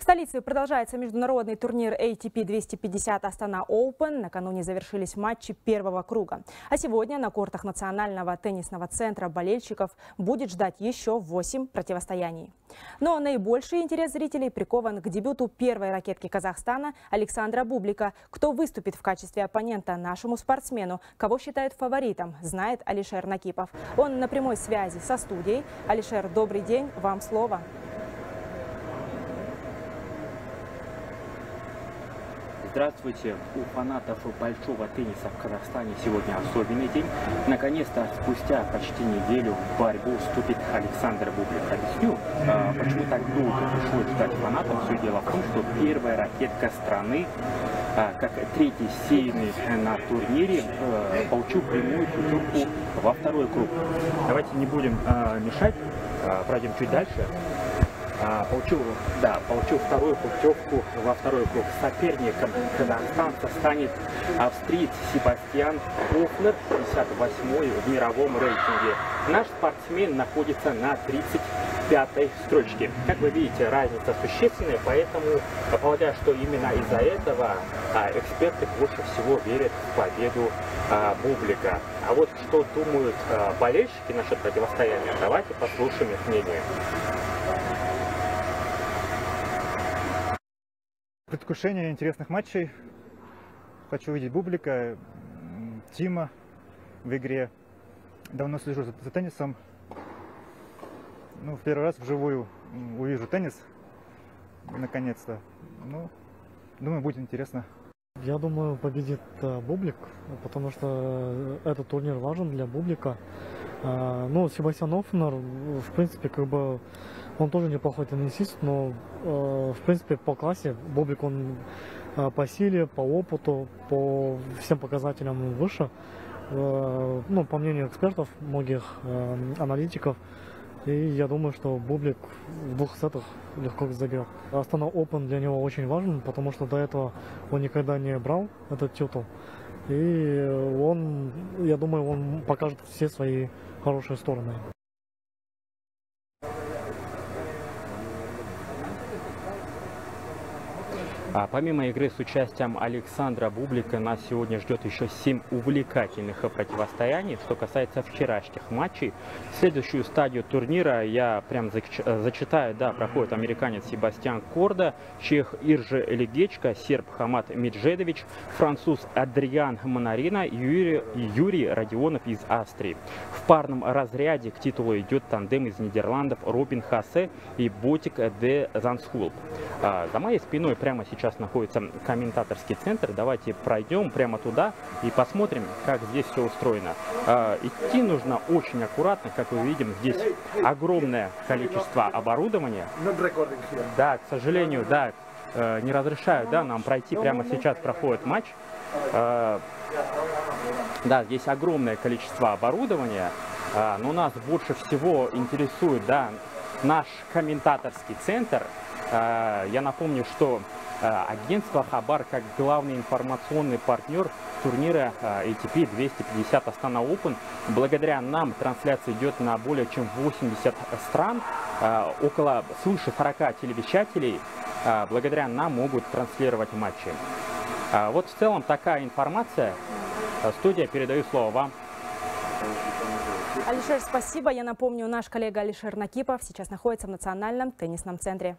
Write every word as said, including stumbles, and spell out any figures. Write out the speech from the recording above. В столице продолжается международный турнир эй ти пи двести пятьдесят Astana Open. Накануне завершились матчи первого круга. А сегодня на кортах Национального теннисного центра болельщиков будет ждать еще восемь противостояний. Но наибольший интерес зрителей прикован к дебюту первой ракетки Казахстана Александра Бублика. Кто выступит в качестве оппонента нашему спортсмену, кого считают фаворитом, знает Алишер Накипов. Он на прямой связи со студией. Алишер, добрый день, вам слово. Здравствуйте! У фанатов большого тенниса в Казахстане сегодня особенный день. Наконец-то, спустя почти неделю, в борьбу вступит Александр Бублик. Объясню, почему так долго пришлось ждать фанатам. Все дело в том, что первая ракетка страны, как третий сеянный на турнире, получил прямую путевку во второй круг. Давайте не будем мешать, пройдем чуть дальше. Получил, да, получил вторую путевку во второй круг. Соперником казахстанца станет австриец Себастьян Кухнер, пятьдесят восьмой в мировом рейтинге. Наш спортсмен находится на тридцать пятой строчке. Как вы видите, разница существенная, поэтому, полагаю, что именно из-за этого эксперты больше всего верят в победу а, Бублика. А вот что думают а, болельщики насчет противостояния, давайте послушаем их мнение. Предвкушение интересных матчей. Хочу увидеть Бублика, Тима в игре. Давно слежу за, за теннисом. Ну, в первый раз вживую увижу теннис. Наконец-то. Ну, думаю, будет интересно. Я думаю, победит Бублик, потому что этот турнир важен для Бублика. Ну, Себастьян Кухнер, в принципе, как бы он тоже неплохой теннисист, но, э, в принципе, по классе Бублик, он э, по силе, по опыту, по всем показателям выше. Э, ну, по мнению экспертов, многих э, аналитиков. И я думаю, что Бублик в двух сетах легко заберет. Astana Open для него очень важен, потому что до этого он никогда не брал этот титул. И он, я думаю, он покажет все свои хорошие стороны. А помимо игры с участием Александра Бублика, нас сегодня ждет еще семь увлекательных противостояний. Что касается вчерашних матчей, следующую стадию турнира я прям зачитаю. Да, проходит американец Себастьян Корда, чех Иржи Легечко, серб Хамат Меджедович, француз Адриан Монарина, Юрий, Юрий Родионов из Австрии. В парном разряде к титулу идет тандем из Нидерландов Робин Хасе и Ботик де Зансхулп. А за моей спиной прямо сейчас Сейчас находится комментаторский центр. Давайте пройдем прямо туда и посмотрим, как здесь все устроено. Идти нужно очень аккуратно. Как мы видим, здесь огромное количество оборудования. Да, к сожалению, да, не разрешают, да, нам пройти. Прямо сейчас проходит матч. Да, здесь огромное количество оборудования, но нас больше всего интересует, да, наш комментаторский центр. Я напомню, что агентство «Хабар» как главный информационный партнер турнира эй ти пи двести пятьдесят Astana Open. Благодаря нам трансляция идет на более чем восемьдесят стран, около свыше сорока телевещателей. Благодаря нам могут транслировать матчи. Вот в целом такая информация. Студия, передаю слово вам. Алишер, спасибо. Я напомню, наш коллега Алишер Накипов сейчас находится в Национальном теннисном центре.